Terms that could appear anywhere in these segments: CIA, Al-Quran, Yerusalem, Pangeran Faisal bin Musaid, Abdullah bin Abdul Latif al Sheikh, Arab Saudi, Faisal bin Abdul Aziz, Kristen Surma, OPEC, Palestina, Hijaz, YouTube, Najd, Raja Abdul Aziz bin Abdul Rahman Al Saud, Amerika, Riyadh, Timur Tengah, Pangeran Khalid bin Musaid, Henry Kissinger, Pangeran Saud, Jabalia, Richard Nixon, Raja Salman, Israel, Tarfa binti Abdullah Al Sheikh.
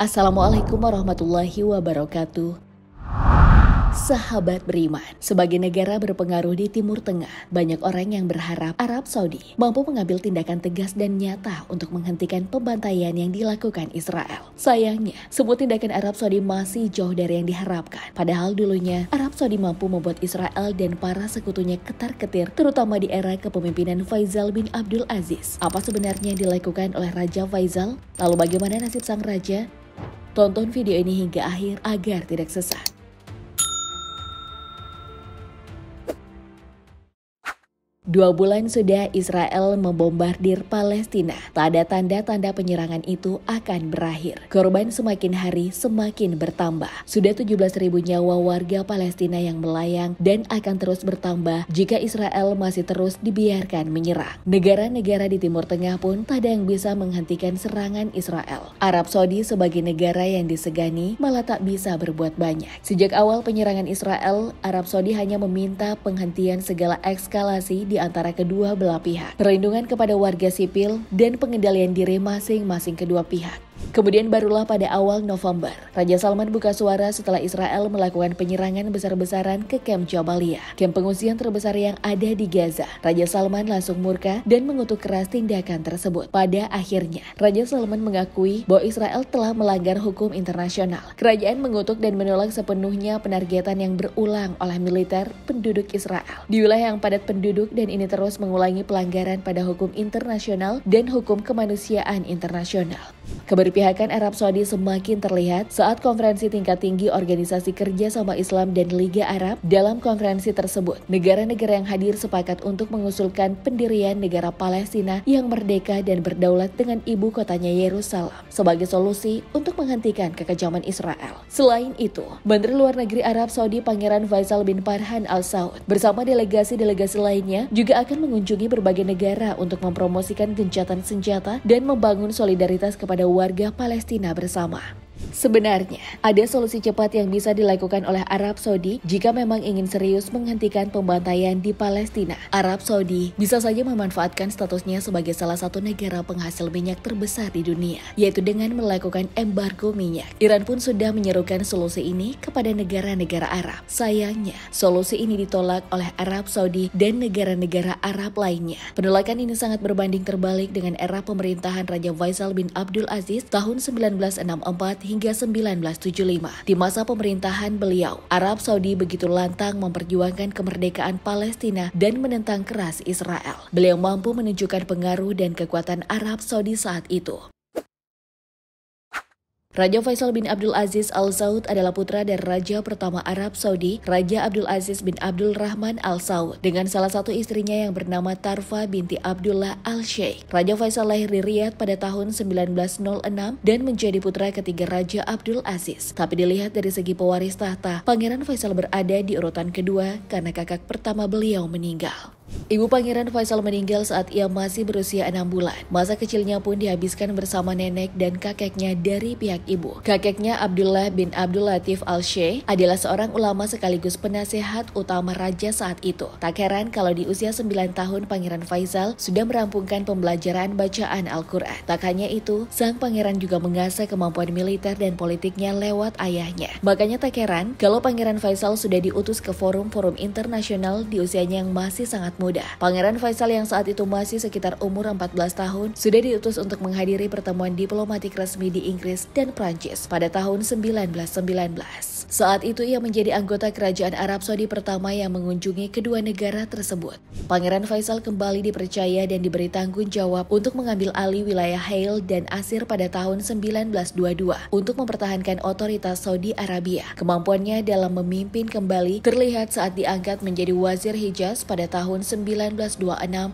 Assalamualaikum warahmatullahi wabarakatuh. Sahabat beriman, sebagai negara berpengaruh di Timur Tengah, banyak orang yang berharap Arab Saudi mampu mengambil tindakan tegas dan nyata untuk menghentikan pembantaian yang dilakukan Israel. Sayangnya, semua tindakan Arab Saudi masih jauh dari yang diharapkan. Padahal dulunya, Arab Saudi mampu membuat Israel dan para sekutunya ketar-ketir, terutama di era kepemimpinan Faisal bin Abdul Aziz. Apa sebenarnya yang dilakukan oleh Raja Faisal? Lalu bagaimana nasib sang raja? Tonton video ini hingga akhir agar tidak sesat. Dua bulan sudah Israel membombardir Palestina. Tak ada tanda-tanda penyerangan itu akan berakhir. Korban semakin hari semakin bertambah. Sudah 17.000 nyawa warga Palestina yang melayang dan akan terus bertambah jika Israel masih terus dibiarkan menyerang. Negara-negara di Timur Tengah pun tak ada yang bisa menghentikan serangan Israel. Arab Saudi sebagai negara yang disegani malah tak bisa berbuat banyak. Sejak awal penyerangan Israel, Arab Saudi hanya meminta penghentian segala eskalasi di antara kedua belah pihak, perlindungan kepada warga sipil, dan pengendalian diri masing-masing kedua pihak. Kemudian barulah pada awal November, Raja Salman buka suara setelah Israel melakukan penyerangan besar-besaran ke Kamp Jabalia, kamp pengungsian terbesar yang ada di Gaza. Raja Salman langsung murka dan mengutuk keras tindakan tersebut. Pada akhirnya, Raja Salman mengakui bahwa Israel telah melanggar hukum internasional. Kerajaan mengutuk dan menolak sepenuhnya penargetan yang berulang oleh militer penduduk Israel di wilayah yang padat penduduk, dan ini terus mengulangi pelanggaran pada hukum internasional dan hukum kemanusiaan internasional. Keberpihakan Arab Saudi semakin terlihat saat konferensi tingkat tinggi Organisasi Kerjasama Islam dan Liga Arab. Dalam konferensi tersebut, negara-negara yang hadir sepakat untuk mengusulkan pendirian negara Palestina yang merdeka dan berdaulat dengan ibu kotanya Yerusalem sebagai solusi untuk menghentikan kekejaman Israel. Selain itu, Menteri Luar Negeri Arab Saudi Pangeran Faisal bin Farhan al Saud bersama delegasi-delegasi lainnya juga akan mengunjungi berbagai negara untuk mempromosikan gencatan senjata dan membangun solidaritas kepada warga Palestina bersama. Sebenarnya, ada solusi cepat yang bisa dilakukan oleh Arab Saudi jika memang ingin serius menghentikan pembantaian di Palestina. Arab Saudi bisa saja memanfaatkan statusnya sebagai salah satu negara penghasil minyak terbesar di dunia, yaitu dengan melakukan embargo minyak. Iran pun sudah menyerukan solusi ini kepada negara-negara Arab. Sayangnya, solusi ini ditolak oleh Arab Saudi dan negara-negara Arab lainnya. Penolakan ini sangat berbanding terbalik dengan era pemerintahan Raja Faisal bin Abdul Aziz tahun 1964 hingga 1975. Di masa pemerintahan beliau, Arab Saudi begitu lantang memperjuangkan kemerdekaan Palestina dan menentang keras Israel. Beliau mampu menunjukkan pengaruh dan kekuatan Arab Saudi saat itu. Raja Faisal bin Abdul Aziz Al Saud adalah putra dari Raja pertama Arab Saudi, Raja Abdul Aziz bin Abdul Rahman Al Saud, dengan salah satu istrinya yang bernama Tarfa binti Abdullah Al Sheikh. Raja Faisal lahir di Riyadh pada tahun 1906 dan menjadi putra ketiga Raja Abdul Aziz. Tapi dilihat dari segi pewaris tahta, Pangeran Faisal berada di urutan kedua karena kakak pertama beliau meninggal. Ibu Pangeran Faisal meninggal saat ia masih berusia 6 bulan. Masa kecilnya pun dihabiskan bersama nenek dan kakeknya dari pihak ibu. Kakeknya Abdullah bin Abdul Latif al Sheikh adalah seorang ulama sekaligus penasehat utama raja saat itu. Tak heran kalau di usia 9 tahun Pangeran Faisal sudah merampungkan pembelajaran bacaan Al-Quran. Tak hanya itu, sang pangeran juga mengasah kemampuan militer dan politiknya lewat ayahnya. Makanya tak heran kalau Pangeran Faisal sudah diutus ke forum-forum internasional di usianya yang masih sangat muda. Pangeran Faisal yang saat itu masih sekitar umur 14 tahun sudah diutus untuk menghadiri pertemuan diplomatik resmi di Inggris dan Prancis pada tahun 1919. Saat itu ia menjadi anggota kerajaan Arab Saudi pertama yang mengunjungi kedua negara tersebut. Pangeran Faisal kembali dipercaya dan diberi tanggung jawab untuk mengambil alih wilayah Hail dan Asir pada tahun 1922 untuk mempertahankan otoritas Saudi Arabia. Kemampuannya dalam memimpin kembali terlihat saat diangkat menjadi Wazir Hijaz pada tahun 1926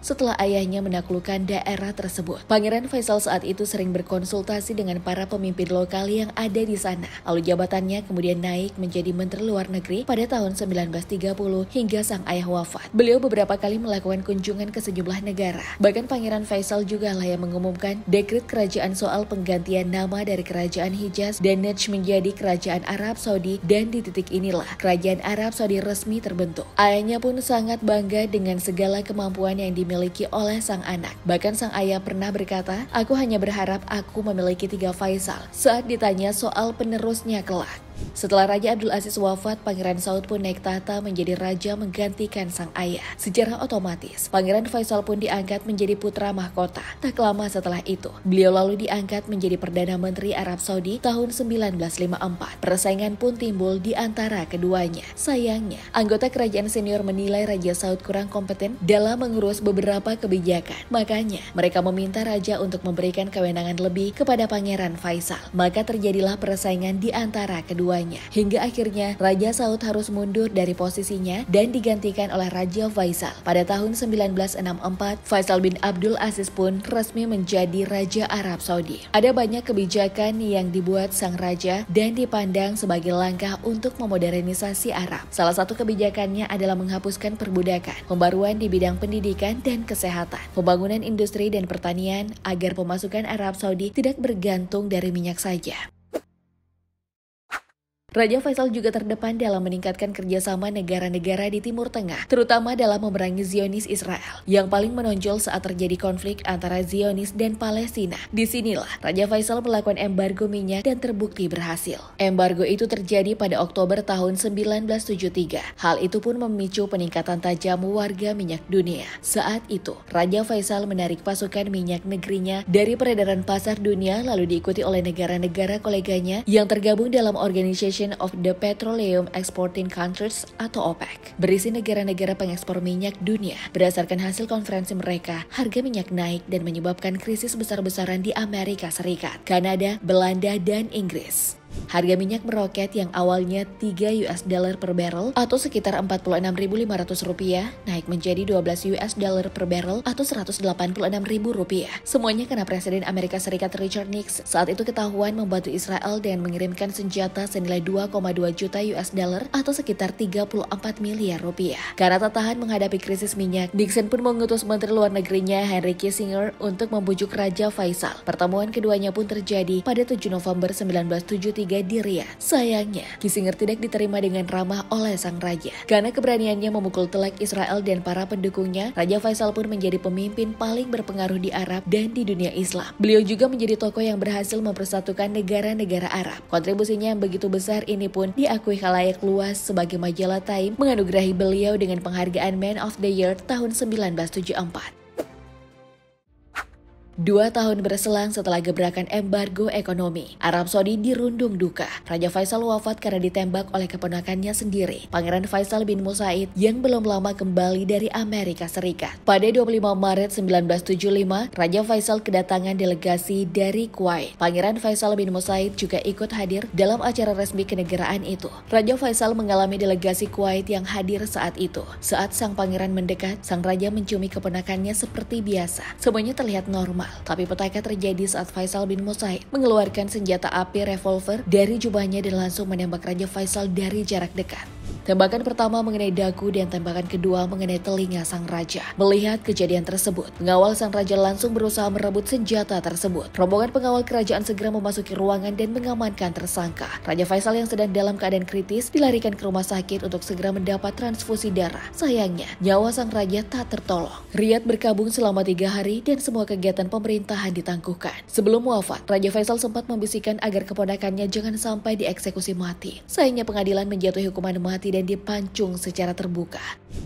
setelah ayahnya menaklukkan daerah tersebut. Pangeran Faisal saat itu sering berkonsultasi dengan para pemimpin lokal yang ada di sana. Lalu jabatannya kemudian naik menjadi Menteri Luar Negeri pada tahun 1930 hingga sang ayah wafat. Beliau beberapa kali melakukan kunjungan ke sejumlah negara. Bahkan Pangeran Faisal juga lah yang mengumumkan dekret kerajaan soal penggantian nama dari kerajaan Hijaz dan Najd menjadi kerajaan Arab Saudi, dan di titik inilah kerajaan Arab Saudi resmi terbentuk. Ayahnya pun sangat bangga dengan segala kemampuan yang dimiliki oleh sang anak. Bahkan sang ayah pernah berkata, "Aku hanya berharap aku memiliki 3 Faisal," saat ditanya soal penerusnya kelak. Setelah Raja Abdul Aziz wafat, Pangeran Saud pun naik tahta menjadi raja menggantikan sang ayah. Secara otomatis, Pangeran Faisal pun diangkat menjadi putra mahkota. Tak lama setelah itu, beliau lalu diangkat menjadi Perdana Menteri Arab Saudi tahun 1954. Persaingan pun timbul di antara keduanya. Sayangnya, anggota kerajaan senior menilai Raja Saud kurang kompeten dalam mengurus beberapa kebijakan. Makanya, mereka meminta raja untuk memberikan kewenangan lebih kepada Pangeran Faisal. Maka terjadilah persaingan di antara keduanya. Hingga akhirnya Raja Saud harus mundur dari posisinya dan digantikan oleh Raja Faisal. Pada tahun 1964, Faisal bin Abdul Aziz pun resmi menjadi Raja Arab Saudi. Ada banyak kebijakan yang dibuat sang raja dan dipandang sebagai langkah untuk memodernisasi Arab. Salah satu kebijakannya adalah menghapuskan perbudakan, pembaruan di bidang pendidikan dan kesehatan, pembangunan industri dan pertanian agar pemasukan Arab Saudi tidak bergantung dari minyak saja. Raja Faisal juga terdepan dalam meningkatkan kerjasama negara-negara di Timur Tengah, terutama dalam memerangi Zionis Israel, yang paling menonjol saat terjadi konflik antara Zionis dan Palestina. Disinilah Raja Faisal melakukan embargo minyak dan terbukti berhasil. Embargo itu terjadi pada Oktober tahun 1973. Hal itu pun memicu peningkatan tajam warga minyak dunia. Saat itu, Raja Faisal menarik pasokan minyak negerinya dari peredaran pasar dunia lalu diikuti oleh negara-negara koleganya yang tergabung dalam organisasi of the Petroleum Exporting Countries atau OPEC, berisi negara-negara pengekspor minyak dunia. Berdasarkan hasil konferensi mereka, harga minyak naik dan menyebabkan krisis besar-besaran di Amerika Serikat, Kanada, Belanda, dan Inggris. Harga minyak meroket yang awalnya $3 per barrel atau sekitar 46.500 rupiah naik menjadi $12 per barrel atau 186.000 rupiah. Semuanya karena Presiden Amerika Serikat Richard Nixon saat itu ketahuan membantu Israel dan mengirimkan senjata senilai $2,2 juta atau sekitar 34 miliar rupiah. Karena tak tahan menghadapi krisis minyak, Nixon pun mengutus Menteri Luar Negerinya Henry Kissinger untuk membujuk Raja Faisal. Pertemuan keduanya pun terjadi pada 7 November 1973. Di Riyadh. Sayangnya, Kissinger tidak diterima dengan ramah oleh sang raja. Karena keberaniannya memukul telak Israel dan para pendukungnya, Raja Faisal pun menjadi pemimpin paling berpengaruh di Arab dan di dunia Islam. Beliau juga menjadi tokoh yang berhasil mempersatukan negara-negara Arab. Kontribusinya yang begitu besar ini pun diakui khalayak luas sebagai majalah Time menganugerahi beliau dengan penghargaan Man of the Year tahun 1974. 2 tahun berselang setelah gebrakan embargo ekonomi, Arab Saudi dirundung duka. Raja Faisal wafat karena ditembak oleh keponakannya sendiri, Pangeran Faisal bin Musaid, yang belum lama kembali dari Amerika Serikat. Pada 25 Maret 1975, Raja Faisal kedatangan delegasi dari Kuwait. Pangeran Faisal bin Musaid juga ikut hadir dalam acara resmi kenegaraan itu. Raja Faisal mengalami delegasi Kuwait yang hadir saat itu. Saat sang pangeran mendekat, sang raja menciumi keponakannya seperti biasa. Semuanya terlihat normal. Tapi petaka terjadi saat Faisal bin Musaid mengeluarkan senjata api revolver dari jubahnya dan langsung menembak Raja Faisal dari jarak dekat. Tembakan pertama mengenai dagu dan tembakan kedua mengenai telinga sang raja. Melihat kejadian tersebut, pengawal sang raja langsung berusaha merebut senjata tersebut. Rombongan pengawal kerajaan segera memasuki ruangan dan mengamankan tersangka. Raja Faisal yang sedang dalam keadaan kritis dilarikan ke rumah sakit untuk segera mendapat transfusi darah. Sayangnya, nyawa sang raja tak tertolong. Riyadh berkabung selama 3 hari dan semua kegiatan pemerintahan ditangguhkan. Sebelum wafat, Raja Faisal sempat membisikkan agar keponakannya jangan sampai dieksekusi mati. Sayangnya pengadilan menjatuhi hukuman mati dan dipancung secara terbuka.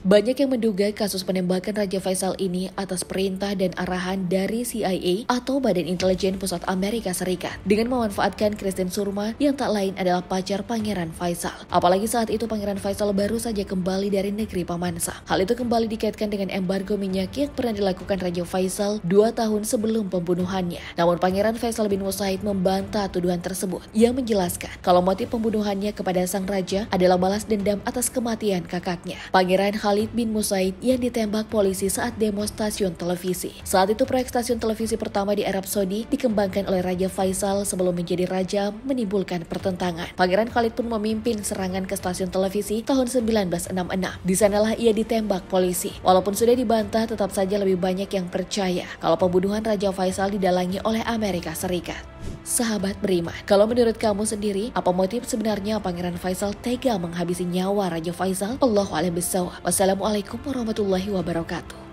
Banyak yang menduga kasus penembakan Raja Faisal ini atas perintah dan arahan dari CIA atau Badan Intelijen Pusat Amerika Serikat dengan memanfaatkan Kristen Surma yang tak lain adalah pacar Pangeran Faisal. Apalagi saat itu Pangeran Faisal baru saja kembali dari negeri Paman Sam. Hal itu kembali dikaitkan dengan embargo minyak yang pernah dilakukan Raja Faisal 2 tahun sebelum pembunuhannya. Namun Pangeran Faisal bin Musaid membantah tuduhan tersebut. Ia menjelaskan kalau motif pembunuhannya kepada sang raja adalah balas dendam atas kematian kakaknya, Pangeran Khalid bin Musaid, yang ditembak polisi saat demo stasiun televisi. Saat itu proyek stasiun televisi pertama di Arab Saudi dikembangkan oleh Raja Faisal sebelum menjadi raja menimbulkan pertentangan. Pangeran Khalid pun memimpin serangan ke stasiun televisi tahun 1966. Di sanalah ia ditembak polisi. Walaupun sudah dibantah, tetap saja lebih banyak yang percaya kalau pembunuhan Raja Faisal didalangi oleh Amerika Serikat. sahabat beriman. Kalau menurut kamu sendiri, apa motif sebenarnya Pangeran Faisal tega menghabisi nyawa Raja Faisal? Allahu a'lam bishawab. Wassalamualaikum warahmatullahi wabarakatuh.